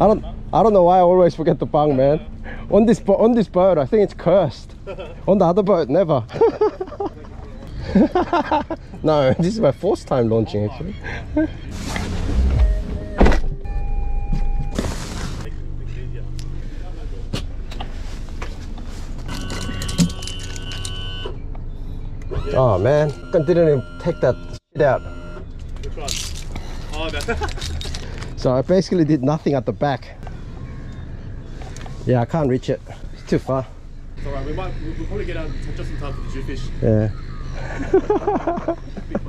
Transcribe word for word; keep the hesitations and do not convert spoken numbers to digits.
I don't I don't know why I always forget the bung, man. On this on this boat, I think it's cursed. On the other boat, never. No, this is my fourth time launching actually. Oh man, I didn't even take that shit out. So I basically did nothing at the back. Yeah, I can't reach it. It's too far. It's alright, we might, we'll probably get out just in time for the Jewfish. Yeah.